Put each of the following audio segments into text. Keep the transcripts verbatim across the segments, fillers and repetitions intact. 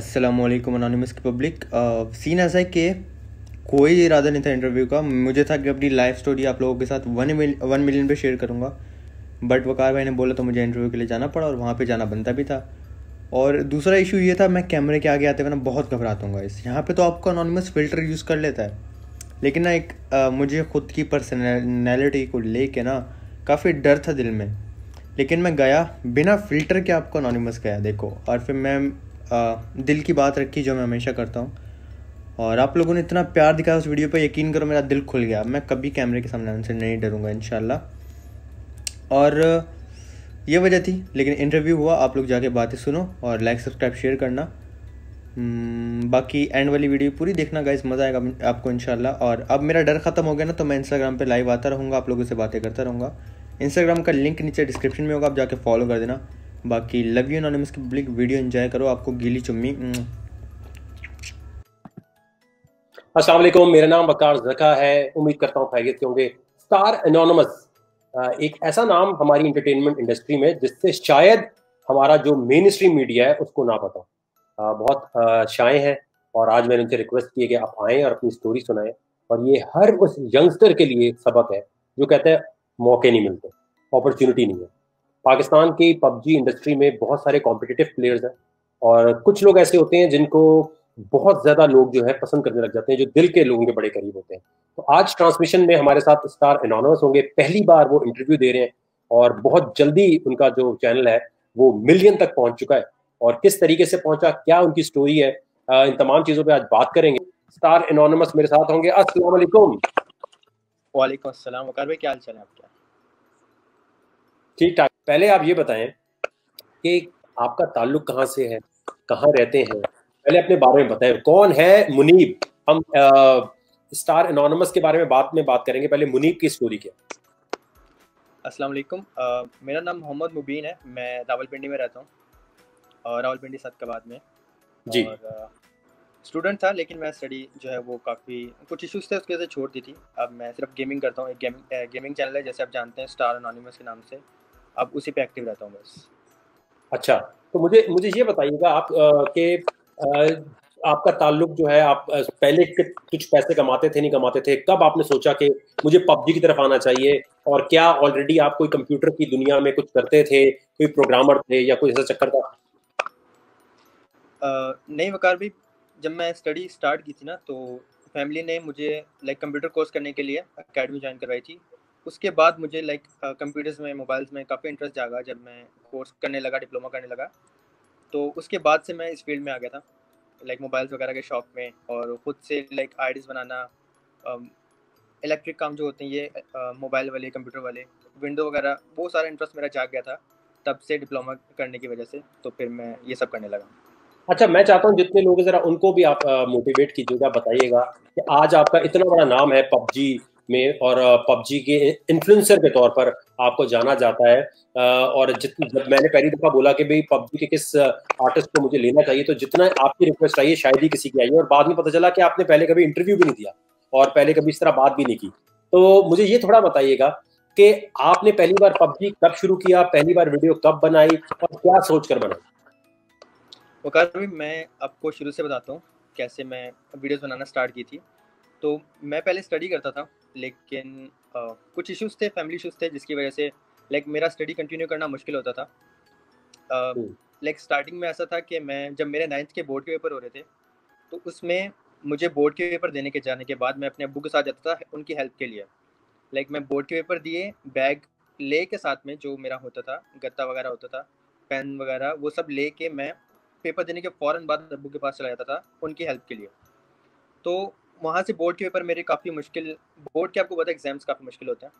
अस्सलामुअलैकुम अनोनिमस की public. Scene ऐसा है कि कोई इरादा नहीं था इंटरव्यू का, मुझे था कि अपनी लाइफ स्टोरी आप लोगों के साथ वन मिल वन मिलियन पे शेयर करूँगा, बट वकार भाई ने बोला तो मुझे इंटरव्यू के लिए जाना पड़ा और वहाँ पे जाना बनता भी था। और दूसरा इशू ये था, मैं कैमरे के आगे आते हुए ना बहुत घबराता हूँ। इस यहाँ पे तो आपको अनोनिमस फ़िल्टर यूज़ कर लेता है, लेकिन ना एक आ, मुझे ख़ुद की पर्सनैलिटी को ले कर ना काफ़ी डर था दिल में, लेकिन मैं गया बिना फ़िल्टर के, आपको अनोनिमस गया देखो। और फिर मैं आ, दिल की बात रखी जो मैं हमेशा करता हूँ, और आप लोगों ने इतना प्यार दिखाया उस वीडियो पे, यकीन करो मेरा दिल खुल गया। मैं कभी कैमरे के सामने आने से नहीं डरूंगा इंशाल्लाह। और ये वजह थी, लेकिन इंटरव्यू हुआ। आप लोग जाके बातें सुनो और लाइक सब्सक्राइब शेयर करना। बाकी एंड वाली वीडियो पूरी देखना गाइस, मज़ा आएगा आपको इंशाल्लाह। और अब मेरा डर ख़त्म हो गया ना, तो मैं इंस्टाग्राम पर लाइव आता रहूँगा, आप लोगों से बातें करता रहूँगा। इंस्टाग्राम का लिंक नीचे डिस्क्रिप्शन में होगा, आप जाके फॉलो कर देना। बाकी लव यू अनोनिमस की पब्लिक, वीडियो एंजॉय करो। आपको गीली चुम्मी। अस्सलाम वालेकुम, मेरा नाम वकार ज़का है, उम्मीद करता हूँ खैरियत के होंगे। स्टार एनोनिमस एक ऐसा नाम हमारी इंटरटेनमेंट इंडस्ट्री में, जिससे शायद हमारा जो मेन स्ट्रीम मीडिया है उसको ना पता। आ, बहुत शाये हैं, और आज मैंने उनसे रिक्वेस्ट की कि आप आएँ और अपनी स्टोरी सुनाएं, और ये हर उस यंगस्टर के लिए सबक है जो कहता है मौके नहीं मिलते, अपॉर्चुनिटी नहीं है। पाकिस्तान की पबजी इंडस्ट्री में बहुत सारे कॉम्पिटिटिव प्लेयर्स हैं, और कुछ लोग ऐसे होते हैं जिनको बहुत ज़्यादा लोग जो है पसंद करने लग जाते हैं, जो दिल के लोगों के बड़े करीब होते हैं। तो आज ट्रांसमिशन में हमारे साथ स्टार एनोनिमस होंगे, पहली बार वो इंटरव्यू दे रहे हैं, और बहुत जल्दी उनका जो चैनल है वो मिलियन तक पहुँच चुका है। और किस तरीके से पहुँचा, क्या उनकी स्टोरी है, इन तमाम चीज़ों पर आज बात करेंगे। स्टार एनोनिमस मेरे साथ होंगे। अस्सलाम वालेकुम। वालेकुम अस्सलाम वकार भाई, क्या हाल चाल है आपका? ठीक ठाक। पहले आप ये बताएं कि आपका ताल्लुक कहाँ से है, कहाँ रहते हैं, पहले अपने बारे में बताएं। कौन है मुनीब? हम आ, स्टार एनोनिमस के बारे में बात में बात करेंगे, पहले मुनीब की स्टोरी क्या है? अस्सलाम वालेकुम, मेरा नाम मोहम्मद मुबीन है, मैं रावलपिंडी में रहता हूँ, और रावलपिंडी सदकाबाद में जी स्टूडेंट था। लेकिन मैं स्टडी जो है वो काफ़ी कुछ इशूज़ थे उसके वजह से छोड़ दी थी। अब मैं सिर्फ गेमिंग करता हूँ, एक गेम, गेमिंग चैनल है जैसे आप जानते हैं, स्टार एनोनिमस के नाम से। अब उसी पे एक्टिव रहता हूँ बस। अच्छा, तो मुझे मुझे ये बताइएगा आप के आपका ताल्लुक जो है, आप पहले कुछ पैसे कमाते थे, नहीं कमाते थे, कब आपने सोचा कि मुझे पबजी की तरफ आना चाहिए, और क्या ऑलरेडी आप कोई कंप्यूटर की दुनिया में कुछ करते थे, कोई प्रोग्रामर थे, या कोई ऐसा चक्कर था? आ, नहीं वकार भाई, जब मैं स्टडी स्टार्ट की थी ना, तो फैमिली ने मुझे लाइक कंप्यूटर कोर्स करने के लिए अकेडमी ज्वाइन करवाई थी। उसके बाद मुझे लाइक कंप्यूटर्स में, मोबाइल्स में काफ़ी इंटरेस्ट जागा जब मैं कोर्स करने लगा, डिप्लोमा करने लगा। तो उसके बाद से मैं इस फील्ड में आ गया था, लाइक मोबाइल्स वगैरह के शॉप में, और ख़ुद से लाइक आईडीज़ बनाना, इलेक्ट्रिक काम जो होते हैं ये मोबाइल वाले, कंप्यूटर वाले, विंडो वगैरह, वो सारा इंटरेस्ट मेरा जाग गया था तब से, डिप्लोमा करने की वजह से। तो फिर मैं ये सब करने लगा। अच्छा, मैं चाहता हूँ जितने लोग हैं ज़रा उनको भी आप मोटिवेट कीजिएगा, बताइएगा कि आज आपका इतना बड़ा नाम है पबजी में, और पबजी के इन्फ्लुएंसर के तौर पर आपको जाना जाता है। और जितनी जब मैंने पहली दफ़ा बोला कि भाई पबजी के किस आर्टिस्ट को मुझे लेना चाहिए, तो जितना आपकी रिक्वेस्ट आई है शायद ही किसी की आई है, और बाद में पता चला कि आपने पहले कभी इंटरव्यू भी नहीं दिया, और पहले कभी इस तरह बात भी नहीं की। तो मुझे ये थोड़ा बताइएगा कि आपने पहली बार पबजी कब शुरू किया, पहली बार वीडियो कब बनाई, और क्या सोच कर बनाई? वकार भाई, मैं आपको शुरू से बताता हूँ कैसे मैं वीडियोस बनाना स्टार्ट की थी। तो मैं पहले स्टडी करता था, लेकिन आ, कुछ इश्यूज़ थे, फैमिली इश्यूज़ थे, जिसकी वजह से लाइक मेरा स्टडी कंटिन्यू करना मुश्किल होता था। लाइक स्टार्टिंग में ऐसा था कि मैं जब मेरे नाइन्थ के बोर्ड के पेपर हो रहे थे, तो उसमें मुझे बोर्ड के पेपर देने के जाने के बाद मैं अपने अब्बू के साथ जाता था उनकी हेल्प के लिए। लाइक मैं बोर्ड के पेपर दिए, बैग ले के साथ में जो मेरा होता था, गत्ता वगैरह होता था, पेन वगैरह, वो सब ले के मैं पेपर देने के फ़ौरन बाद अब्बू के पास चला जाता था उनकी हेल्प के लिए। तो वहाँ से बोर्ड के पेपर मेरे काफ़ी मुश्किल, बोर्ड के आपको पता है एग्जाम्स काफ़ी मुश्किल होते हैं,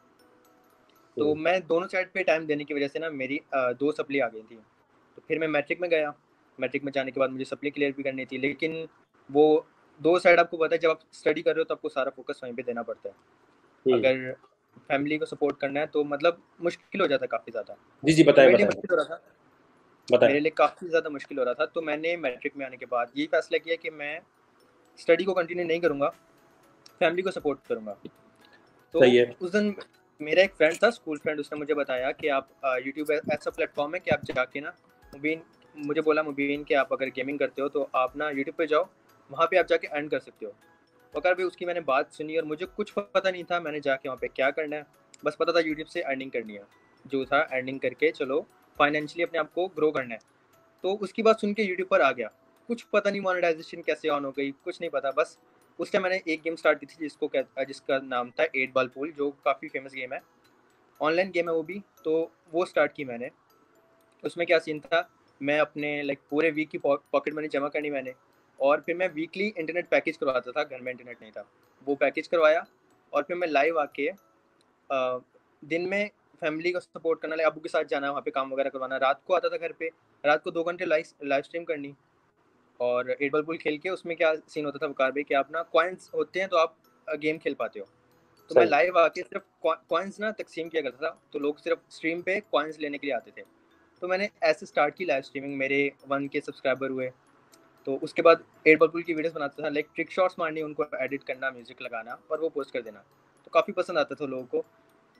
तो मैं दोनों साइड पे टाइम देने की वजह से ना मेरी आ, दो सप्ली आ गई थी। तो फिर मैं मैट्रिक में गया, मैट्रिक में जाने के बाद मुझे सप्ली क्लियर भी करनी थी, लेकिन वो दो साइड आपको पता है, जब आप स्टडी कर रहे हो तो आपको सारा फोकस वहीं पर देना पड़ता है। अगर फैमिली को सपोर्ट करना है तो मतलब मुश्किल हो जाता है काफ़ी ज़्यादा। जी जी बताइए। मुश्किल हो रहा था मेरे लिए, काफ़ी ज़्यादा मुश्किल हो रहा था। तो मैंने मैट्रिक में आने के बाद यही फैसला किया कि मैं स्टडी को कंटिन्यू नहीं करूँगा, फैमिली को सपोर्ट करूँगा। तो उस दिन मेरा एक फ्रेंड था, स्कूल फ्रेंड, उसने मुझे बताया कि आप यूट्यूब ऐसा प्लेटफॉर्म है कि आप जाके ना मुबीन मुझे बोला मुबीन कि आप अगर गेमिंग करते हो तो आप ना यूट्यूब पे जाओ, वहाँ पे आप जाके अर्न कर सकते हो। वक़ार भाई उसकी मैंने बात सुनी और मुझे कुछ पता नहीं था मैंने जाके वहाँ पे क्या करना है, बस पता था यूट्यूब से अर्निंग करनी है, जो था अर्निंग करके चलो फाइनेंशियली अपने आप को ग्रो करना है। तो उसकी बात सुन के यूट्यूब पर आ गया, कुछ पता नहीं मोनेटाइजेशन कैसे ऑन हो गई, कुछ नहीं पता। बस उस टाइम मैंने एक गेम स्टार्ट की थी जिसको जिसका नाम था एट बॉल पूल, जो काफ़ी फेमस गेम है, ऑनलाइन गेम है वो भी। तो वो स्टार्ट की मैंने। उसमें क्या सीन था, मैं अपने लाइक पूरे वीक की पॉकेट मनी जमा करनी मैंने, और फिर मैं वीकली इंटरनेट पैकेज करवाता था, घर में इंटरनेट नहीं था, वो पैकेज करवाया। और फिर मैं लाइव आके दिन में फैमिली को सपोर्ट करना, अबू के साथ जाना, वहाँ पे काम वगैरह करवाना, रात को आता था घर पे, रात को दो घंटे लाइव लाइव स्ट्रीम करनी और एट बॉल पूल खेल के। उसमें क्या सीन होता था वकार भाई कि आप ना कॉइन्स होते हैं तो आप गेम खेल पाते हो, तो मैं लाइव आके सिर्फ कॉइन्स ना तकसीम किया करता था, तो लोग सिर्फ स्ट्रीम पे कॉइन्स लेने के लिए आते थे। तो मैंने ऐसे स्टार्ट की लाइव स्ट्रीमिंग, मेरे वन के सब्सक्राइबर हुए। तो उसके बाद एट बॉल पूल की वीडियोस बनाता था, लाइक ट्रिक शॉट्स मारनी, उनको एडिट करना, म्यूजिक लगाना और वो पोस्ट कर देना, तो काफ़ी पसंद आता था लोगों को।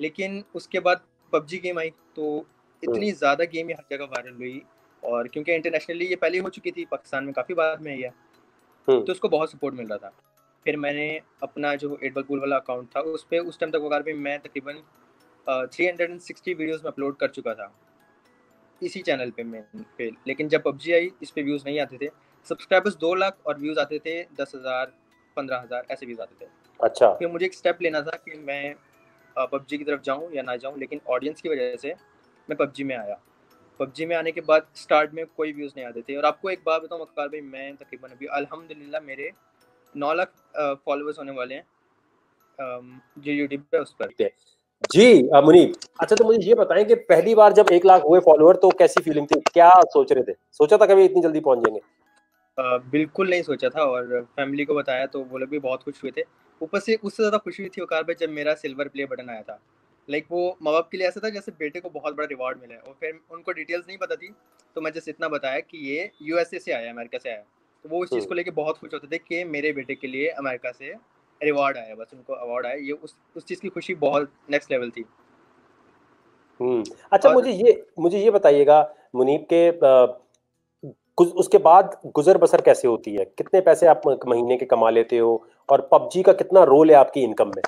लेकिन उसके बाद पबजी गेम आई, तो इतनी ज़्यादा गेम ये हर जगह वायरल हुई, और क्योंकि इंटरनेशनली ये पहले हो चुकी थी, पाकिस्तान में काफ़ी बाद में आई है, तो उसको बहुत सपोर्ट मिल रहा था। फिर मैंने अपना जो एट बॉल पूल वाला अकाउंट था उस पर उस टाइम तक वकार पे मैं तकरीबन three hundred and sixty videos में अपलोड कर चुका था इसी चैनल पे मैं पे। लेकिन जब पबजी आई इस पे व्यूज़ नहीं आते थे, सब्सक्राइबर्स दो लाख और व्यूज़ आते थे दस हज़ार पंद्रह हज़ार ऐसे व्यूज़ आते थे। अच्छा, फिर मुझे एक स्टेप लेना था कि मैं पबजी की तरफ जाऊं या ना जाऊं, लेकिन ऑडियंस की वजह से मैं पबजी में आया। पबजी में आने के बाद स्टार्ट में कोई व्यूज़ नहीं आते थे। और आपको एक बात बताऊँ वक़ार भाई, मैं तकरीबन अभी अल्हम्दुलिल्लाह मेरे नौ लाख फॉलोअर्स होने वाले हैं जो यूट्यूब पर उस पर। जी मुनीब, अच्छा तो मुझे ये बताएं कि पहली बार जब एक लाख हुए फॉलोअर तो कैसी फीलिंग थी, क्या सोच रहे थे? सोचा था कभी इतनी जल्दी पहुंच जाएंगे? आ, बिल्कुल नहीं सोचा था, और फैमिली को बताया तो वो लोग भी बहुत खुश हुए थे। ऊपर से उससे ज़्यादा खुशी हुई थी वकार भाई जब मेरा सिल्वर प्ले बटन आया था। लाइक वो माँ बाप के लिए ऐसा था जैसे बेटे को बहुत बड़ा रिवॉर्ड मिला है, और फिर उनको डिटेल्स नहीं पता थी तो मैं जैसे इतना बताया कि ये यूएसए से आया, अमेरिका से आया, तो वो इस चीज़ को लेकर बहुत खुश होते थे कि मेरे बेटे के लिए अमेरिका से रिवॉर्ड आया, बस उनको अवार्ड आया। ये उस उस चीज की खुशी बहुत नेक्स्ट लेवल थी। हम्म, अच्छा और... मुझे ये मुझे ये बताइएगा मुनीब के कुछ उसके बाद गुजर बसर कैसे होती है, कितने पैसे आप महीने के कमा लेते हो, और पबजी का कितना रोल है आपकी इनकम में?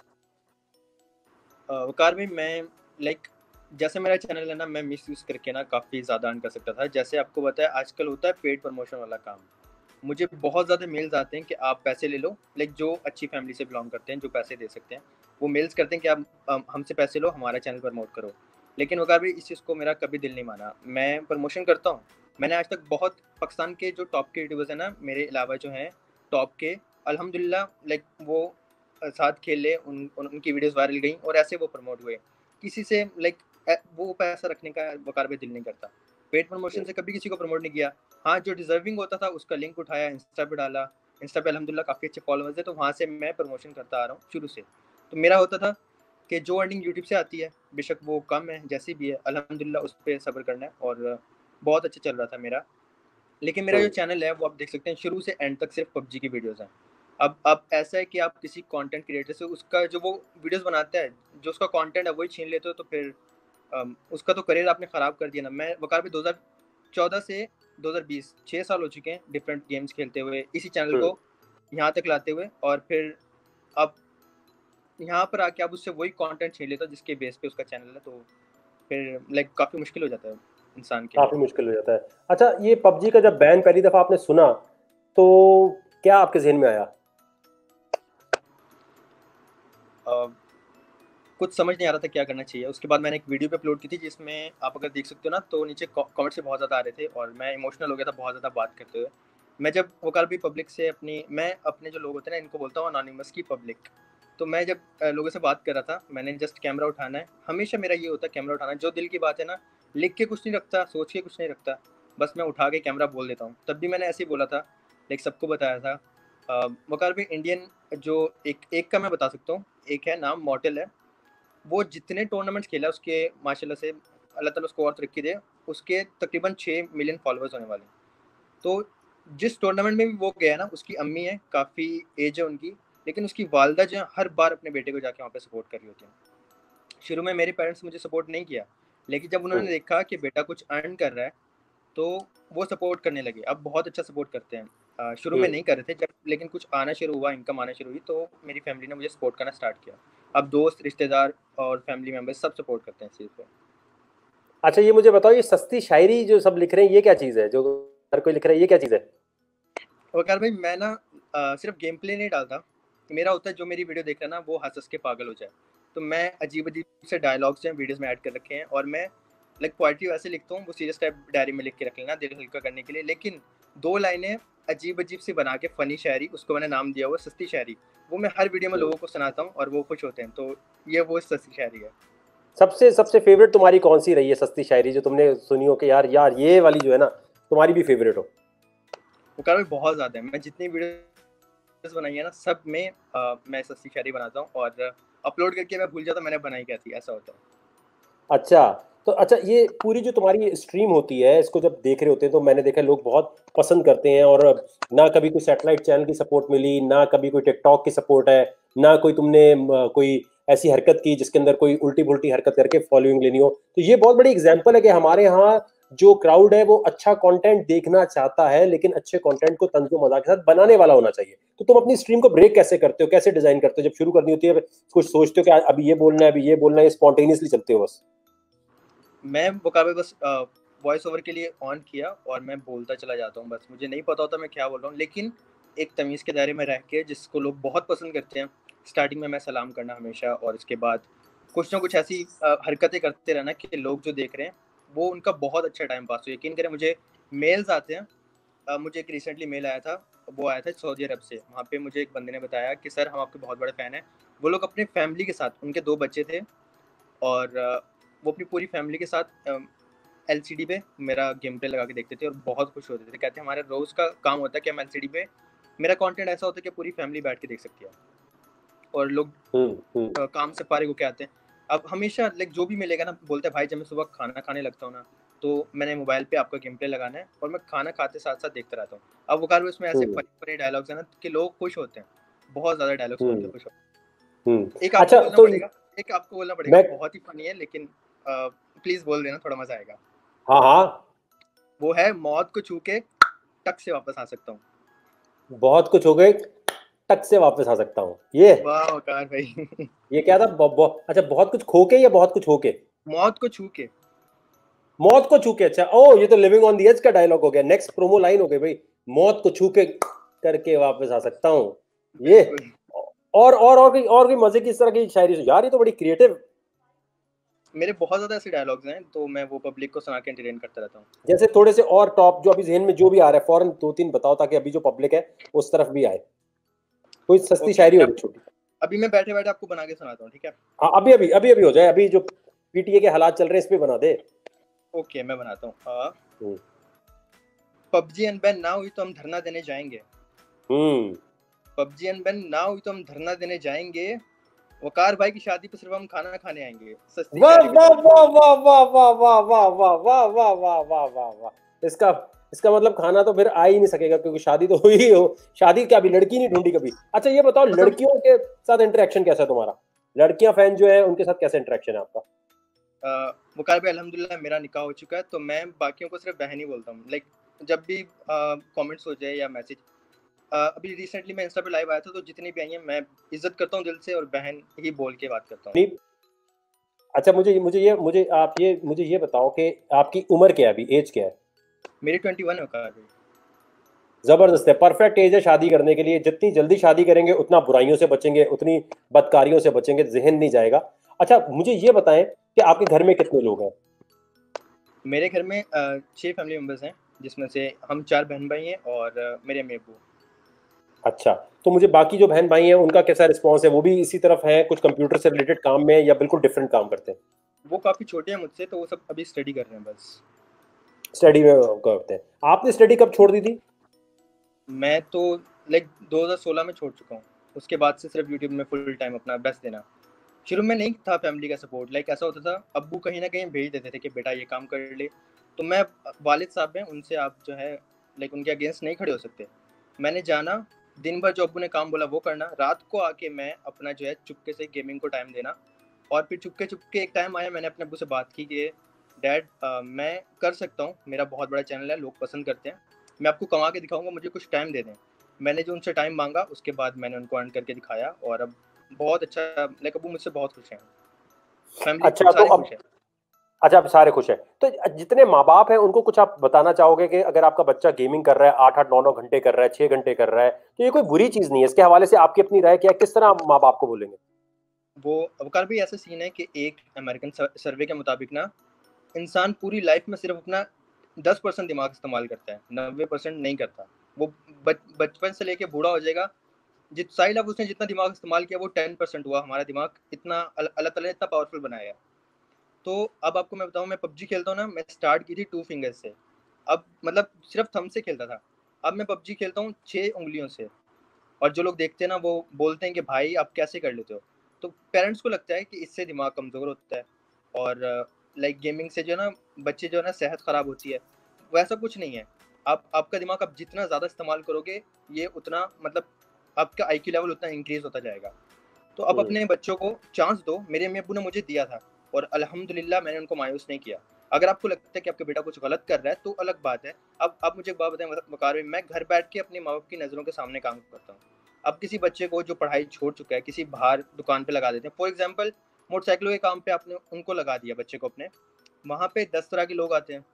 वकार भाई मैं लाइक जैसे मेरा चैनल है ना, मैं मिस यूज करके ना काफी ज्यादा अर्न कर सकता था। जैसे आपको बताया आजकल होता है पेड प्रमोशन वाला काम, मुझे बहुत ज़्यादा मेल्स आते हैं कि आप पैसे ले लो, लाइक जो अच्छी फैमिली से बिलोंग करते हैं, जो पैसे दे सकते हैं, वो मेल्स करते हैं कि आप हमसे पैसे लो, हमारा चैनल प्रमोट करो। लेकिन वक़ार भाई इस चीज़ को मेरा कभी दिल नहीं माना, मैं प्रमोशन करता हूँ। मैंने आज तक बहुत पाकिस्तान के जो टॉप के यूट्यूबर्स हैं ना मेरे अलावा जो हैं टॉप के, अल्हम्दुलिल्लाह लाइक वो साथ खेले, उन, उन उनकी वीडियोज़ वायरल गई और ऐसे वो प्रमोट हुए। किसी से लाइक वो पैसा रखने का वक़ार भाई दिल नहीं करता, पेड प्रमोशन से कभी किसी को प्रमोट नहीं किया। हाँ, जो डिजर्विंग होता था उसका लिंक उठाया, इंस्टा पे डाला, इंस्टा पे अल्हम्दुलिल्लाह काफ़ी अच्छे फॉलोअर्स है, तो वहाँ से मैं प्रमोशन करता आ रहा हूँ शुरू से। तो मेरा होता था कि जो अर्निंग यूट्यूब से आती है, बेशक वो कम है, जैसी भी है अल्हम्दुलिल्लाह उस पर सब्र करना है, और बहुत अच्छा चल रहा था मेरा। लेकिन मेरा जो चैनल है वो आप देख सकते हैं शुरू से एंड तक सिर्फ पबजी की वीडियोज़ हैं। अब अब ऐसा है कि आप किसी कॉन्टेंट क्रिएटर से उसका जो वो वीडियोज़ बनाता है, जो उसका कॉन्टेंट है वही छीन लेते हो, तो फिर उसका तो करियर आपने ख़राब कर दिया ना। मैं वक़ार भी दो हज़ार चौदह से दो हज़ार बीस छः साल हो चुके हैं डिफरेंट गेम्स खेलते हुए, इसी चैनल को यहाँ तक लाते हुए, और फिर अब यहाँ पर आके आप उससे वही कंटेंट छीन लेते हो जिसके बेस पे उसका चैनल है, तो फिर लाइक काफ़ी मुश्किल हो जाता है इंसान के, काफ़ी मुश्किल हो जाता है। अच्छा, ये पबजी का जब बैन पहली दफ़ा आपने सुना तो क्या आपके जहन में आया? आ, कुछ समझ नहीं आ रहा था क्या करना चाहिए। उसके बाद मैंने एक वीडियो पे अपलोड की थी जिसमें आप अगर देख सकते हो ना तो नीचे कमेंट्स से बहुत ज़्यादा आ रहे थे, और मैं इमोशनल हो गया था बहुत ज़्यादा बात करते हुए। मैं जब वक़ार भी पब्लिक से अपनी मैं अपने जो लोग होते हैं ना इनको बोलता हूँ अनोनिमस की पब्लिक, तो मैं जब लोगों से बात कर रहा था मैंने जस्ट कैमरा उठाना है, हमेशा मेरा ये होता है कैमरा उठाना, जो दिल की बात है ना लिख के कुछ नहीं रखता, सोच के कुछ नहीं रखता, बस मैं उठा के कैमरा बोल देता हूँ। तब भी मैंने ऐसे ही बोला था, लाइक सबको बताया था। वक़ार भी इंडियन जो एक एक का मैं बता सकता हूँ, एक है नाम मॉडल है, वो जितने टूर्नामेंट्स खेला उसके माशाल्लाह से अल्लाह ताला उसको और तरक्की दे, उसके तकरीबन छः मिलियन फॉलोअर्स होने वाले। तो जिस टूर्नामेंट में भी वो गया ना, उसकी अम्मी है, काफ़ी एज है उनकी, लेकिन उसकी वालदा जो है हर बार अपने बेटे को जाके वहाँ पे सपोर्ट कर रही होती है। शुरू में मेरे पेरेंट्स मुझे सपोर्ट नहीं किया, लेकिन जब उन्होंने देखा कि बेटा कुछ अर्न कर रहा है तो वो सपोर्ट करने लगे, अब बहुत अच्छा सपोर्ट करते हैं। शुरू में नहीं कर रहे थे, जब लेकिन कुछ आना शुरू हुआ, इनकम आना शुरू हुई, तो मेरी फैमिली ने मुझे सपोर्ट करना स्टार्ट किया। अब दोस्त, रिश्तेदार और फैमिली मेम्बर्स सब सपोर्ट करते हैं इस चीज़ पे। अच्छा ये मुझे बताओ, ये सस्ती शायरी जो सब लिख रहे हैं ये क्या चीज़ है, जो हर कोई लिख रहा है ये क्या चीज़ है? वकार भाई मैं ना आ, सिर्फ गेम प्ले नहीं डालता, मेरा होता है जो मेरी वीडियो देख रहा है ना वो हंस हंस के पागल हो जाए, तो मैं अजीब अजीब से डायलॉग्स हैं वीडियोस में ऐड कर रखे हैं, और मैं लाइक पोएट्री वैसे लिखता हूँ, वो सीरियस टाइप डायरी में लिख के रख लेना दिल हल्का करने के लिए, लेकिन दो लाइनें अजीब अजीब सी बना के फ़नी शायरी, उसको मैंने नाम दिया हुआ सस्ती शायरी, वो मैं हर वीडियो में लोगों को सुनाता हूँ और वो खुश होते हैं, तो ये वो सस्ती शायरी है। सबसे सबसे फेवरेट तुम्हारी कौन सी रही है सस्ती शायरी जो तुमने सुनी हो कि यार यार ये वाली जो है ना तुम्हारी भी फेवरेट हो? वकार भाई बहुत ज़्यादा है, मैं जितनी वीडियोस बनाई है ना सब में आ, मैं सस्ती शायरी बनाता हूँ और अपलोड करके मैं भूल जाता मैंने बनाई क्या थी, ऐसा होता है। अच्छा तो अच्छा ये पूरी जो तुम्हारी स्ट्रीम होती है इसको जब देख रहे होते हैं तो मैंने देखा लोग बहुत पसंद करते हैं, और ना कभी कोई सैटेलाइट चैनल की सपोर्ट मिली, ना कभी कोई टिकटॉक की सपोर्ट है, ना कोई तुमने कोई ऐसी हरकत की जिसके अंदर कोई उल्टी पुल्टी हरकत करके फॉलोइंग लेनी हो, तो ये बहुत बड़ी एग्जाम्पल है कि हमारे यहाँ जो क्राउड है वो अच्छा कंटेंट देखना चाहता है, लेकिन अच्छे कंटेंट को तंजो मजाक के साथ बनाने वाला होना चाहिए। तो तुम अपनी स्ट्रीम को ब्रेक कैसे करते हो, कैसे डिजाइन करते हो जब शुरू करनी होती है, कुछ सोचते हो कि अभी ये बोलना है अभी ये बोलना है, स्पॉन्टेनियसली चलते हो? बस मैं मुकाबले बस वॉइस ओवर के लिए ऑन किया और मैं बोलता चला जाता हूँ, बस मुझे नहीं पता होता मैं क्या बोल रहा हूँ, लेकिन एक तमीज़ के दायरे में रह के जिसको लोग बहुत पसंद करते हैं। स्टार्टिंग में मैं सलाम करना हमेशा, और उसके बाद कुछ ना कुछ ऐसी हरकतें करते रहना कि लोग जो देख रहे हैं वो उनका बहुत अच्छा टाइम पास हो। यकीन करें मुझे मेल्स आते हैं, आ, मुझे एक रिसेंटली मेल आया था, वो आया था सऊदी अरब से, वहाँ पे मुझे एक बंदे ने बताया कि सर हम आपके बहुत बड़े फ़ैन हैं। वो लोग अपने फैमिली के साथ, उनके दो बच्चे थे और वो अपनी पूरी फैमिली के साथ एल सी डी पे मेरा गेम प्ले लगा के देखते थे और बहुत खुश होते थे। कहते हैं हमारे रोज़ का काम होता है कि हम एल सी डी पे, मेरा कॉन्टेंट ऐसा होता है कि पूरी फैमिली बैठ के देख सकती है और लोग काम से पारे को क्या आते हैं। अब हमेशा लाइक जो भी मिलेगा ना बोलते हैं भाई जब मैं सुबह खाना खाने लगता हूँ ना तो मैंने मोबाइल पे आपका गेम प्ले लगाना है और मैं खाना खाते साथ साथ देखता रहता हूँ। अब वो कार उसमें ऐसे बड़े बड़े डायलॉग्स हैं ना कि लोग खुश होते हैं, बहुत ज़्यादा डायलॉग्स होते हैं, खुश होते हैं। एक आपको बोलना पड़ेगा, एक आपको बोलना पड़ेगा बहुत ही फनी है लेकिन प्लीज़ बोल देना, थोड़ा मज़ा आएगा। हाँ हाँ वो है मौत को छू के टक से वापस आ सकता हूँ, बहुत कुछ हो गए टक से वापस आ सकता हूँ। ये वाह वकार भाई ये क्या था? बो, बो, अच्छा बहुत कुछ खोके या बहुत कुछ होके? मौत को छूके, मौत को छूके। अच्छा ओ ये तो लिविंग ऑन द एज का डायलॉग हो गया, नेक्स्ट प्रोमो लाइन हो गई भाई, मौत को छूके करके वापस आ सकता हूँ। ये और और और कोई और कोई मजे की इस तरह की शायरी? यार ये तो बड़ी क्रिएटिव। मेरे बहुत ज़्यादा ऐसे डायलॉग्स हैं तो मैं वो पब्लिक को सुना के एंटरटेन करता रहता हूँ। जैसे थोड़े से और टॉप जो अभी जहन में जो भी आ रहा है फौरन दो तीन बताओ ताकि अभी जो पब्लिक है उस तरफ भी आए, कोई सस्ती शायरी हो छोटी। अभी मैं बैठे बैठे आपको बना के सुनाता हूँ, ठीक है? हाँ अभी अभी अभी अभी हो जाए, अभी जो पीटीए के हालात चल रहे हैं इस पे बना दे। ओके मैं बनाता हूँ। पबजी अनबैन ना हुई तो हम धरना देने जाएंगे, पबजी अनबैन ना हुई तो हम धरना देने जाएंगे, वकार भाई की शादी पे सिर्फ हम खाना खाने आएंगे। वाह वाह वाह वाह वाह वाह वाह वाह वाह वाह वाह वाह वाह वाह वाह। इसका इसका मतलब खाना तो फिर आ ही नहीं सकेगा क्योंकि शादी तो हुई हो, शादी क्या अभी लड़की नहीं ढूंढी कभी। अच्छा ये बताओ लड़कियों के साथ इंटरेक्शन कैसा है तुम्हारा, लड़कियां फैन जो है उनके साथ कैसा इंटरेक्शन है आपका? वकार भाई अल्हम्दुलिल्लाह मेरा निकाह हो चुका है तो मैं बाकियों को सिर्फ बहन ही बोलता हूँ, लाइक जब भी कॉमेंट्स हो जाए या मैसेज। अभी रिसेंटली मैं इंस्टा पे लाइव आया था तो जितनी भी आई हैं मैं इज्जत करता हूँ दिल से और बहन ही बोल के बात करता हूँ। अच्छा मुझे मुझे ये मुझे आप ये मुझे ये बताओ कि आपकी उम्र क्या है अभी, एज क्या है? मेरी इक्कीस है वकार भाई। जबरदस्त है, परफेक्ट एज है शादी करने के लिए। जितनी जल्दी शादी करेंगे उतना बुराइयों से बचेंगे, उतनी बदकारियों से बचेंगे, जहन नहीं जाएगा। अच्छा मुझे ये बताएं कि आपके घर में कितने लोग हैं? मेरे घर में छह फैमिली मेंबर्स हैं जिसमें से हम चार बहन भाई हैं और मेरे अम्मी अब्बू। अच्छा तो मुझे बाकी जो बहन भाई हैं उनका कैसा रिस्पॉन्स है, वो भी इसी तरफ है, कुछ कंप्यूटर से रिलेटेड काम में या बिल्कुल डिफरेंट काम करते हैं? वो काफ़ी छोटे हैं मुझसे तो वो सब अभी स्टडी कर रहे हैं, बस स्टडी में करते हैं। आपने स्टडी कब छोड़ दी थी? मैं तो लाइक दो हज़ार सोलह में छोड़ चुका हूँ, उसके बाद से सिर्फ यूट्यूब में फुल टाइम अपना बेस्ट देना। शुरू में नहीं था फैमिली का सपोर्ट, लाइक ऐसा होता था अब्बू कहीं ना कहीं भेज देते थे कि बेटा ये काम कर ले, तो मैं वालिद साहब हैं उनसे आप जो है लाइक उनके अगेंस्ट नहीं खड़े हो सकते। मैंने जाना, दिन भर जो अब्बू ने काम बोला वो करना, रात को आके मैं अपना जो है चुपके से गेमिंग को टाइम देना। और फिर चुपके चुपके एक टाइम आया मैंने अपने अब्बू से बात की कि डैड मैं कर सकता हूँ, मेरा बहुत बड़ा चैनल है, लोग पसंद करते हैं, मैं आपको कमा के दिखाऊंगा, मुझे कुछ टाइम दे दें। मैंने जो उनसे टाइम मांगा उसके बाद मैंने उनको अर्न करके दिखाया और अब बहुत अच्छा, लाइक अब वो मुझसे बहुत खुश हैं, फैमिली अच्छा, तो अब खुश है। अच्छा आप सारे खुश हैं। तो जितने माँ बाप हैं उनको कुछ आप बताना चाहोगे कि अगर आपका बच्चा गेमिंग कर रहा है, आठ आठ नौ नौ घंटे कर रहा है, छः घंटे कर रहा है, तो ये कोई बुरी चीज़ नहीं है, इसके हवाले से आपकी अपनी राय क्या है, किस तरह आप माँ बाप को बोलेंगे? वो अवकार भी ऐसा सीन है कि एक अमेरिकन सर्वे के मुताबिक ना इंसान पूरी लाइफ में सिर्फ अपना दस परसेंट दिमाग इस्तेमाल करता है, नब्बे परसेंट नहीं करता। वो बचपन से लेके बूढ़ा हो जाएगा, जिस साइल अब उसने जितना दिमाग इस्तेमाल किया वो टेन परसेंट हुआ। हमारा दिमाग इतना अल्लाह ताला ने इतना पावरफुल बनाया है। तो अब आपको मैं बताऊँ, मैं पबजी खेलता हूँ ना, मैं स्टार्ट की थी टू फिंगर्स से, अब मतलब सिर्फ थम से खेलता था, अब मैं पबजी खेलता हूँ छः उंगलियों से। और जो लोग देखते हैं ना वो बोलते हैं कि भाई आप कैसे कर लेते हो, तो पेरेंट्स को लगता है कि इससे दिमाग कमज़ोर होता है और लाइक गेमिंग से जो है ना बच्चे जो है ना सेहत ख़राब होती है। वैसा कुछ नहीं है, आप आपका दिमाग आप जितना ज़्यादा इस्तेमाल करोगे ये उतना मतलब आपका आई क्यू लेवल उतना इंक्रीज होता जाएगा। तो आप अपने बच्चों को चांस दो, मेरे अम्मी अबू ने मुझे दिया था और अल्हम्दुलिल्लाह मैंने उनको मायूस नहीं किया। अगर आपको लगता है कि आपका बेटा कुछ गलत कर रहा है तो अलग बात है। अब आप मुझे एक बात बताएं वकार भाई, मैं घर बैठ के अपने माँ बाप की नज़रों के सामने काम करता हूँ। अब किसी बच्चे को जो पढ़ाई छोड़ चुका है किसी बाहर दुकान पर लगा देते हैं, फॉर एग्जाम्पल मोटरसाइकिलों के काम पर आपने उनको लगा दिया बच्चे को अपने, वहाँ पर दस तरह के लोग आते हैं,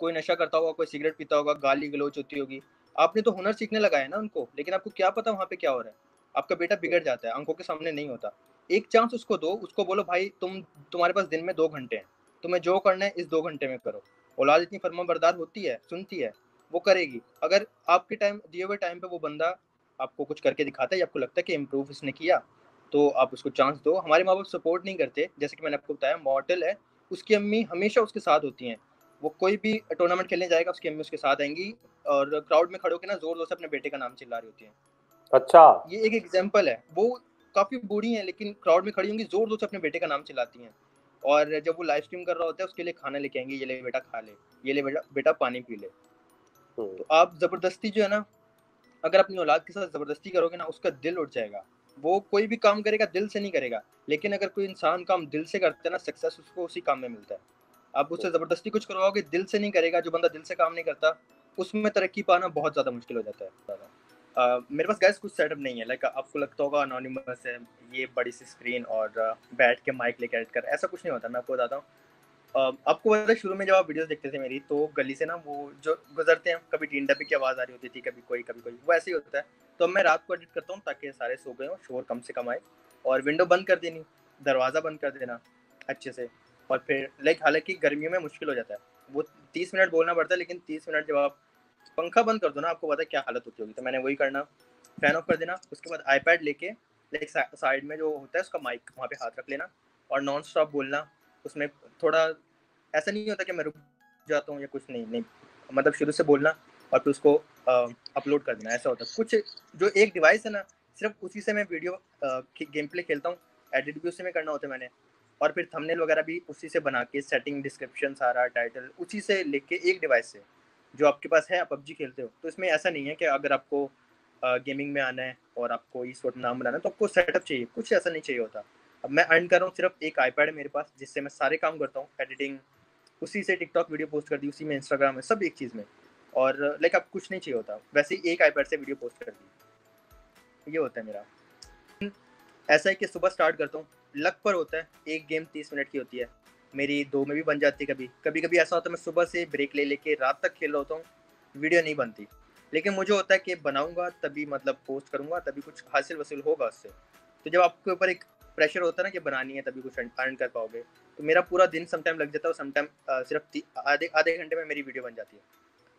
कोई नशा करता होगा, कोई सिगरेट पीता होगा, गाली गलोच होती होगी। आपने तो हुनर सीखने लगाया ना उनको, लेकिन आपको क्या पता वहाँ पे क्या हो रहा है। आपका बेटा बिगड़ जाता है, आंखों के सामने नहीं होता। एक चांस उसको दो, उसको बोलो भाई तुम तुम्हारे पास दिन में दो घंटे हैं, तुम्हें जो करना है इस दो घंटे में करो। औलाद इतनी फरमाबरदार होती है, सुनती है, वो करेगी। अगर आपके टाइम दिए हुए टाइम पर वो बंदा आपको कुछ करके दिखाता है, आपको लगता है कि इम्प्रूव इसने किया, तो आप उसको चांस दो। हमारे माँ बाप सपोर्ट नहीं करते, जैसे कि मैंने आपको बताया मॉडल है, उसकी अम्मी हमेशा उसके साथ होती हैं। वो कोई भी टूर्नामेंट खेलने जाएगा उसकी अम्मी उसके साथ आएंगी और क्राउड में खड़े होकर ना जोर जोर से अपने बेटे का नाम चिल्ला रही होती हैं। अच्छा, ये एक एग्जांपल है। वो काफ़ी बूढ़ी हैं लेकिन क्राउड में खड़ी होंगी, जोर जोर से अपने बेटे का नाम चिल्लाती हैं। और जब वो लाइव स्ट्रीम कर रहा होता है उसके लिए खाना लेके आएंगे, ये ले बेटा खा ले, ये ले बेटा बेटा पानी पी ले। तो आप ज़बरदस्ती जो है ना, अगर अपनी औलाद के साथ ज़बरदस्ती करोगे ना उसका दिल उठ जाएगा। वो कोई भी काम करेगा दिल से नहीं करेगा, लेकिन अगर कोई इंसान काम दिल से करता है ना सक्सेस उसको उसी काम में मिलता है। आप उससे ज़बरदस्ती कुछ करवाओगे दिल से नहीं करेगा, जो बंदा दिल से काम नहीं करता उसमें तरक्की पाना बहुत ज़्यादा मुश्किल हो जाता है। uh, मेरे पास गैस कुछ सेटअप नहीं है, लाइक आपको लगता होगा अनोनिमस है, ये बड़ी सी स्क्रीन और बैठ के माइक लेकर एडिट कर, ऐसा कुछ नहीं होता। मैं आपको बताता हूँ, uh, आपको पता है शुरू में जब आप वीडियोस देखते थे मेरी, तो गली से ना वो जो गुजरते हैं कभी टीन डब्बी की आवाज़ आ रही होती थी, कभी कोई कभी कोई, वो ऐसे ही होता है। तो अब मैं रात को एडिट करता हूँ ताकि सारे सो गए हों, शोर कम से कम आए, और विंडो बंद कर देनी, दरवाज़ा बंद कर देना अच्छे से। और फिर लाइक हालांकि गर्मियों में मुश्किल हो जाता है, वो तीस मिनट बोलना पड़ता है, लेकिन तीस मिनट जब आप पंखा बंद कर दो ना आपको पता है क्या हालत होती होगी। तो मैंने वही करना, फैन ऑफ कर देना, उसके बाद आईपैड लेके लाइक साइड में जो होता है उसका माइक वहाँ पे हाथ रख लेना और नॉन स्टॉप बोलना। उसमें थोड़ा ऐसा नहीं होता कि मैं रुक जाता हूँ या कुछ, नहीं नहीं मतलब शुरू से बोलना और फिर उसको अपलोड कर देना, ऐसा होता है। कुछ जो एक डिवाइस है ना सिर्फ उसी से मैं वीडियो गेम प्ले खेलता हूँ, एडिट भी उसी में करना होता है मैंने, और फिर थंबनेल वगैरह भी उसी से बना के, सेटिंग डिस्क्रिप्शन सारा टाइटल उसी से लिख के, एक डिवाइस से जो आपके पास है। आप पबजी खेलते हो तो इसमें ऐसा नहीं है कि अगर आपको गेमिंग में आना है और आपको ई स्पोर्ट नाम बनाना है तो आपको सेटअप चाहिए, कुछ ऐसा नहीं चाहिए होता। अब मैं अर्न कर रहा हूँ, सिर्फ एक आईपैड है मेरे पास जिससे मैं सारे काम करता हूँ, एडिटिंग उसी से, टिकटॉक वीडियो पोस्ट कर दी उसी में, इंस्टाग्राम में, सब एक चीज़ में, और लाइक आप कुछ नहीं चाहिए होता, वैसे ही एक आईपैड से वीडियो पोस्ट कर दी। ये होता है मेरा, ऐसा है कि सुबह स्टार्ट करता हूँ, लक पर होता है, एक गेम तीस मिनट की होती है मेरी, दो में भी बन जाती है कभी कभी कभी ऐसा होता है मैं सुबह से ब्रेक ले लेके रात तक खेल रहा होता हूँ, वीडियो नहीं बनती, लेकिन मुझे होता है कि बनाऊंगा तभी, मतलब पोस्ट करूँगा तभी कुछ हासिल वसूल होगा उससे। तो जब आपके ऊपर एक प्रेशर होता है ना कि बनानी है तभी कुछ अर्न कर पाओगे, तो मेरा पूरा दिन समटाइम लग जाता है और समटाइम सिर्फ आधे आधे घंटे में मेरी वीडियो बन जाती है।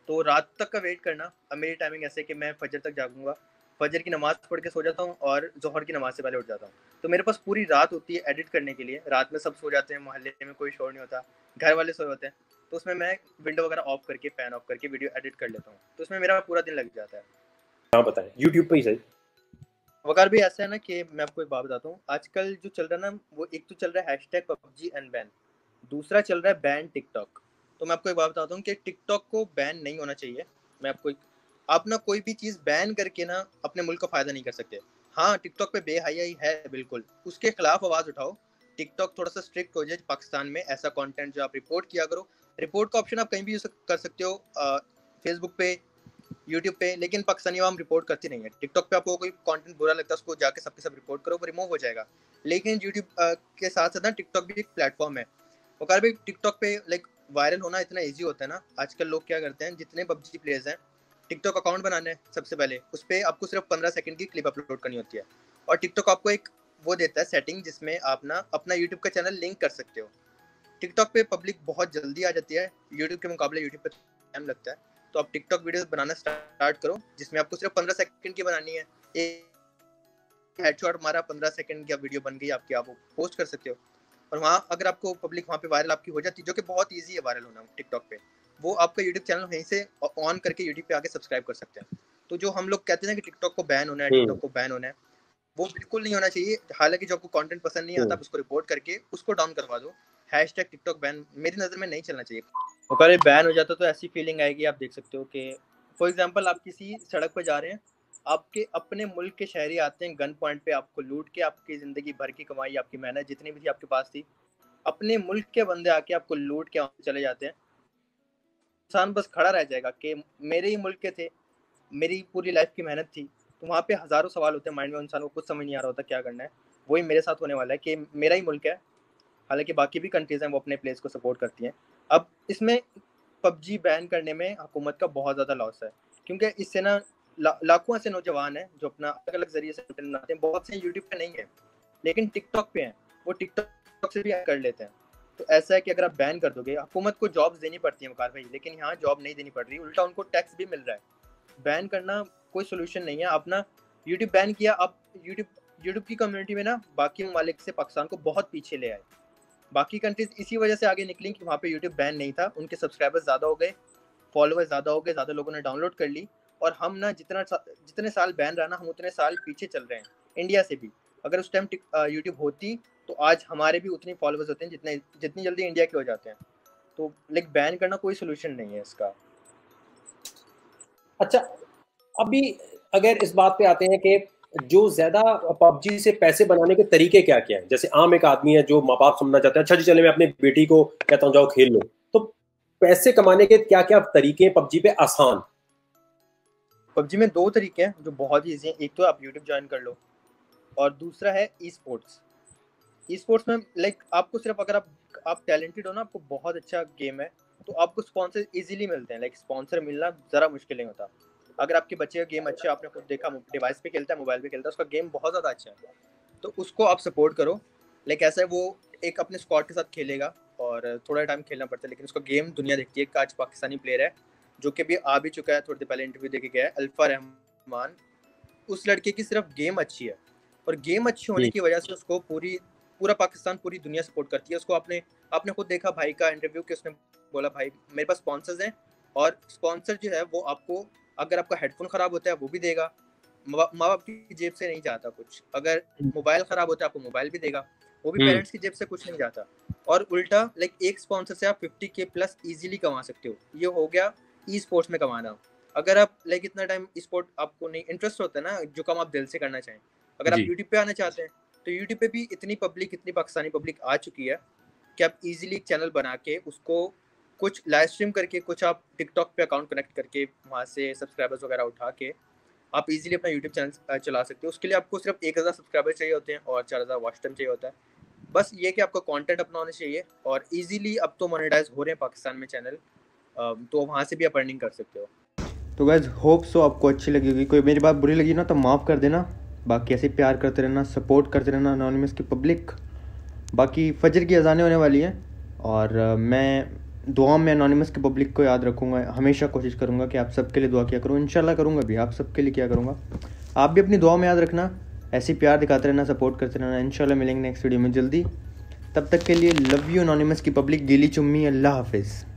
तो रात तक का वेट करना, अब मेरी टाइमिंग ऐसे कि मैं फजर तक जागूँगा, फजर की नमाज़ पढ़ के सो जाता हूँ और जोहर की नमाज़ से पहले उठ जाता हूँ। तो मेरे पास पूरी रात होती है एडिट करने के लिए। रात में सब सो जाते हैं, मोहल्ले में कोई शोर नहीं होता, घर वाले सोए होते हैं, तो उसमें मैं विंडो वगैरह ऑफ करके, फैन ऑफ करके वीडियो एडिट कर लेता हूँ। तो उसमें मेरा पूरा दिन लग जाता है। क्या बताएं, यूट्यूब पर ही सही वगैरह भी ऐसा है ना कि मैं आपको एक बात बताता हूँ, आजकल जो चल रहा है ना, वो एक तो चल रहा है hashtag PUBG and ban, दूसरा चल रहा है बैन टिकटॉक। तो मैं आपको एक बात बताता हूँ कि टिकटॉक को बैन नहीं होना चाहिए। मैं आपको, आप ना कोई भी चीज़ बैन करके ना अपने मुल्क का फ़ायदा नहीं कर सकते। हाँ, टिकटॉक पे बेहयाई है बिल्कुल, उसके खिलाफ आवाज़ उठाओ, टिकटॉक थोड़ा सा स्ट्रिक्ट हो जाए पाकिस्तान में, ऐसा कंटेंट जो आप रिपोर्ट किया करो। रिपोर्ट का ऑप्शन आप कहीं भी यूज कर सकते हो, फेसबुक पे, यूट्यूब पे, लेकिन पाकिस्तानी आवाम रिपोर्ट करती नहीं है। टिकटॉक पे आपको कोई कंटेंट बुरा लगता है उसको जाके सबके सब रिपोर्ट करो, वो रिमूव हो जाएगा। लेकिन यूट्यूब के साथ साथ ना टिकटॉक भी एक प्लेटफॉर्म है। वकार भाई, टिकटॉक पे लाइक वायरल होना इतना ईजी होता है ना, आजकल लोग क्या करते हैं, जितने पबजी प्लेयर्स हैं टिकटॉक अकाउंट बनाना है सबसे पहले, उस पर आपको सिर्फ पंद्रह सेकंड की क्लिप अपलोड करनी होती है, और टिकटॉक आपको एक वो देता है सेटिंग जिसमें आप ना अपना यूट्यूब का चैनल लिंक कर सकते हो। टिकटॉक पे पब्लिक बहुत जल्दी आ जाती है यूट्यूब के मुकाबले, यूट्यूब पर टाइम लगता है। तो आप टिकटॉक वीडियोस बनाना स्टार्ट करो जिसमें आपको सिर्फ पंद्रह सेकंड की बनानी है, एक हेडशॉट मारा पंद्रह सेकंड की वीडियो बन गई आपकी, आप वो पोस्ट कर सकते हो। और वहाँ अगर आपको पब्लिक वहाँ पे वायरल आपकी हो जाती है, जो कि बहुत ईजी है वायरल होना टिकटॉक पे, वो आपका यूट्यूब चैनल वहीं से ऑन करके यूट्यूब पे आके सब्सक्राइब कर सकते हैं। तो जो हम लोग कहते हैं कि टिकटॉक को बैन होना है, टिकटॉक को बैन होना है, वो बिल्कुल नहीं होना चाहिए। हालांकि जो आपको कंटेंट पसंद नहीं आता आप उसको रिपोर्ट करके उसको डाउन करवा दो। हैशटैग टिकटॉक बैन मेरी नज़र में नहीं चलना चाहिए। अगर ये बैन हो जाता तो ऐसी फीलिंग आएगी, आप देख सकते हो कि फॉर एग्जांपल आप किसी सड़क पर जा रहे हैं, आपके अपने मुल्क के शहरी आते हैं गन पॉइंट पे आपको लूट के, आपकी ज़िंदगी भर की कमाई, आपकी मेहनत जितनी भी थी आपके पास थी, अपने मुल्क के बंदे आके आपको लूट के चले जाते हैं। इंसान बस खड़ा रह जाएगा कि मेरे ही मुल्क के थे, मेरी पूरी लाइफ की मेहनत थी। तो वहाँ पे हज़ारों सवाल होते हैं माइंड में, इंसान को कुछ समझ नहीं आ रहा होता क्या करना है। वही मेरे साथ होने वाला है कि मेरा ही मुल्क है, हालांकि बाकी भी कंट्रीज़ हैं वो अपने प्लेयर्स को सपोर्ट करती हैं। अब इसमें पबजी बैन करने में हुकूमत का बहुत ज़्यादा लॉस है, क्योंकि इससे ना ला, लाखों ऐसे नौजवान हैं जो अपना अलग अलग जरिए से कंटेंट बनाते हैं। बहुत से यूट्यूब पे नहीं है लेकिन टिकटॉक पे हैं, वो टिकटॉक से भी ऐड कर लेते हैं। तो ऐसा है कि अगर आप बैन कर दोगे, हुकूमत को जॉब्स देनी पड़ती है वकार भाई, लेकिन यहाँ जॉब नहीं देनी पड़ रही, उल्टा उनको टैक्स भी मिल रहा है। बैन करना कोई सोल्यूशन नहीं है। आप ना यूट्यूब बैन किया, आप यूट्यूब यूट्यूब की कम्युनिटी में ना बाकी ममालिक से पाकिस्तान को बहुत पीछे ले आए। बाकी कंट्रीज इसी वजह से आगे निकली कि वहाँ पे यूट्यूब बैन नहीं था, उनके सब्सक्राइबर्स ज़्यादा हो गए, फॉलोअर्स ज़्यादा हो गए, ज़्यादा लोगों ने डाउनलोड कर ली। और हम ना जितना जितने साल बैन रहा ना, हम उतने साल पीछे चल रहे हैं इंडिया से भी। अगर उस टाइम यूट्यूब होती तो आज हमारे भी उतने फॉलोअर्स होते हैं जितने जितनी जल्दी इंडिया के हो जाते हैं। तो लाइक बैन करना कोई सोल्यूशन नहीं है इसका। अच्छा, अभी अगर इस बात पे आते हैं कि जो ज्यादा पबजी से पैसे बनाने के तरीके क्या क्या हैं, जैसे आम एक आदमी है जो माँ बाप समझना चाहता है, अच्छा जी चले मैं अपनी बेटी को कहता हूँ जाओ खेल लो, तो पैसे कमाने के क्या क्या तरीके हैं पबजी पे आसान? पबजी में दो तरीके हैं जो बहुत ईजी हैं। एक तो आप यूट्यूब ज्वाइन कर लो और दूसरा है ई स्पोर्ट्स। ई स्पोर्ट्स में लाइक आपको सिर्फ अगर आप आप टैलेंटेड हो ना, आपको बहुत अच्छा गेम है तो आपको स्पॉन्सर ईजिली मिलते हैं। लाइक स्पॉन्सर मिलना ज़रा मुश्किल नहीं होता। अगर आपके बच्चे का गेम अच्छा, आपने खुद देखा डिवाइस पे खेलता है, मोबाइल पे खेलता है, उसका गेम बहुत ज़्यादा अच्छा है तो उसको आप सपोर्ट करो। लाइक ऐसा है वो एक अपने स्क्वाड के साथ खेलेगा और थोड़ा टाइम खेलना पड़ता है लेकिन उसका गेम दुनिया देखती है। एक आज पाकिस्तानी प्लेयर है जो कि भी आ भी चुका है, थोड़ी देर पहले इंटरव्यू देके गया है, अल्फा रहमान। उस लड़के की सिर्फ गेम अच्छी है और गेम अच्छी होने की वजह से उसको पूरी पूरा पाकिस्तान पूरी दुनिया सपोर्ट करती है उसको। आपने आपने खुद देखा भाई का इंटरव्यू कि उसने बोला भाई मेरे पास स्पॉन्सर्स हैं और स्पॉन्सर जो है वो आपको, अगर आपका हेडफोन ख़राब होता है वो भी देगा, माँ बाप की जेब से नहीं जाता कुछ। अगर मोबाइल ख़राब होता है आपको मोबाइल भी देगा, वो भी पेरेंट्स की जेब से कुछ नहीं जाता। और उल्टा लाइक एक स्पॉन्सर से आप फिफ्टी के प्लस इजीली कमा सकते हो। ये हो गया ई स्पोर्ट्स में कमाना। अगर आप लाइक इतना टाइम स्पोर्ट आपको नहीं इंटरेस्ट होता है ना, जो काम आप दिल से करना चाहें, अगर आप यूट्यूब पे आना चाहते हैं तो यूट्यूब पे भी इतनी पब्लिक, इतनी पाकिस्तानी पब्लिक आ चुकी है कि आप इजीली चैनल बना के उसको कुछ लाइव स्ट्रीम करके, कुछ आप टिकटॉक पे अकाउंट कनेक्ट करके वहाँ से सब्सक्राइबर्स वगैरह उठा के आप इजीली अपना यूट्यूब चैनल चला सकते हो। उसके लिए आपको सिर्फ एक हज़ार सब्सक्राइबर चाहिए होते हैं और चार हज़ार वॉच टाइम चाहिए होता है। बस ये कि आपका कंटेंट अपना होना चाहिए और इजीली अब तो मोनेटाइज हो रहे हैं पाकिस्तान में चैनल, तो वहाँ से भी आप अर्निंग कर सकते हो। तो गाइस होप सो आपको अच्छी लगी होगी। कोई मेरी बात बुरी लगी ना तो माफ़ कर देना। बाकी ऐसे प्यार करते रहना, सपोर्ट करते रहना अनोनिमस की पब्लिक। बाकी फजर की अजानें होने वाली हैं और मैं दुआ में अनोनिमस की पब्लिक को याद रखूँगा, हमेशा कोशिश करूँगा कि आप सबके लिए दुआ किया करूँ। इंशाल्लाह करूँगा भी, आप सबके लिए किया करूँगा। आप भी अपनी दुआ में याद रखना, ऐसे प्यार दिखाते रहना, सपोर्ट करते रहना। इंशाल्लाह मिलेंगे नेक्स्ट वीडियो में जल्दी। तब तक के लिए लव यू अनोनिमस की पब्लिक। गीली चुम्मी, अल्लाह हाफिज़।